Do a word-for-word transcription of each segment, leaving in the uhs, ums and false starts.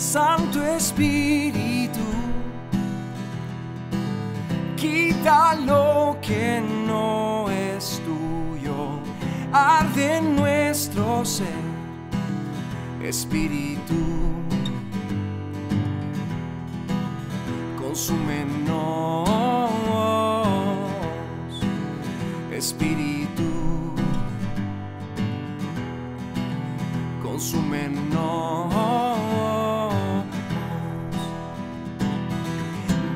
Santo Espíritu, quita lo que no es tuyo, arde en nuestro ser, Espíritu, consúmenos, Espíritu, consúmenos.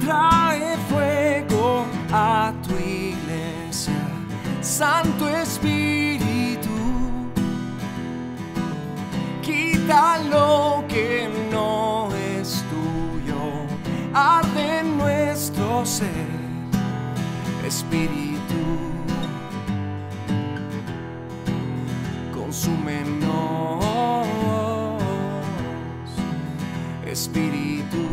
Trae fuego a tu iglesia, Santo Espíritu, quita lo que no es tuyo, arde en nuestro ser, Espíritu, consúmenos, Espíritu,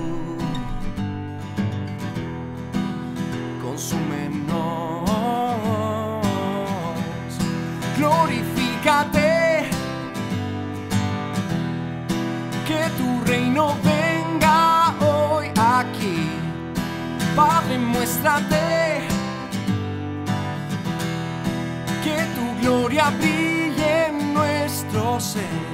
consúmenos. Glorifícate, que tu reino venga hoy aquí, Padre, muéstrate, que tu gloria brille en nuestro ser.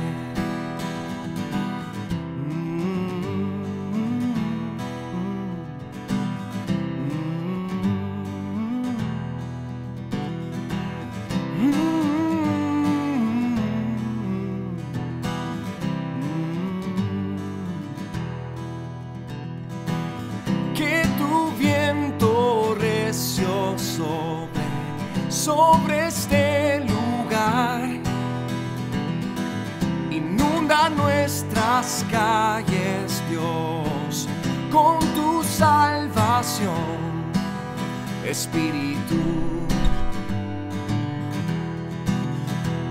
Sobre este lugar, inunda nuestras calles, Dios, con tu salvación, Espíritu,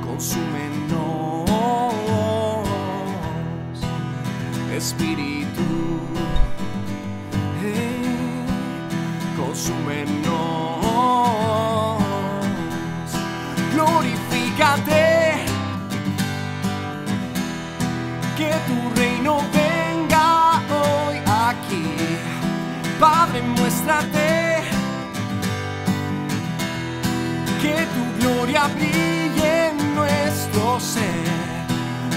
consúmenos, Espíritu, hey, consúmenos. Glorifícate, que tu reino venga hoy aquí, Padre, muéstrate, que tu gloria brille en nuestro ser.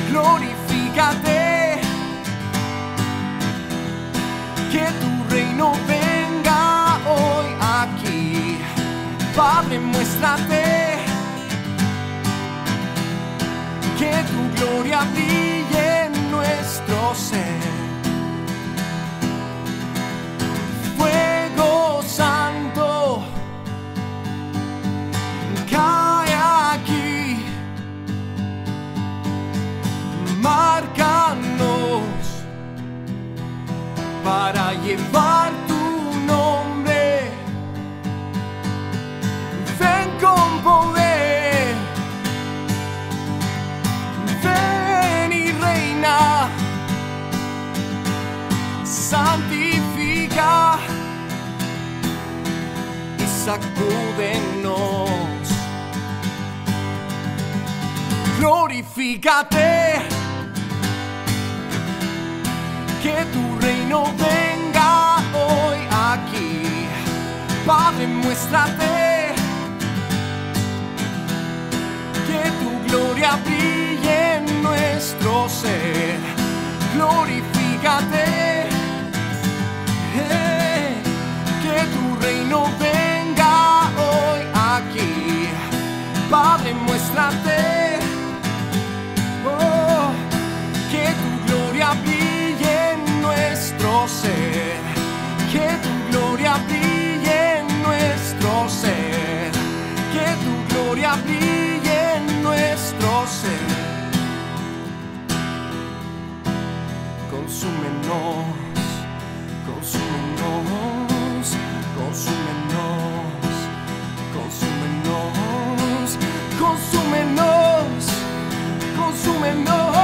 Glorifícate, que tu reino venga hoy aquí, Padre, muéstrate, que tu gloria brille en nuestro ser. Fuego santo, cae aquí, márcanos para llevar tu nombre. Ven con poder. Santifica y sacúdenos. Glorifícate, que tu reino venga hoy aquí, Padre, muéstrate, que tu gloria brille en nuestro ser. Glorifícate, hey, que tu reino venga hoy aquí, Padre, muéstrate, oh, que tu gloria brille en nuestro ser, que tu gloria brille en nuestro ser, que tu gloria brille en nuestro ser. Consúmenos, consúmenos, consúmenos, consúmenos, consúmenos, consúmenos.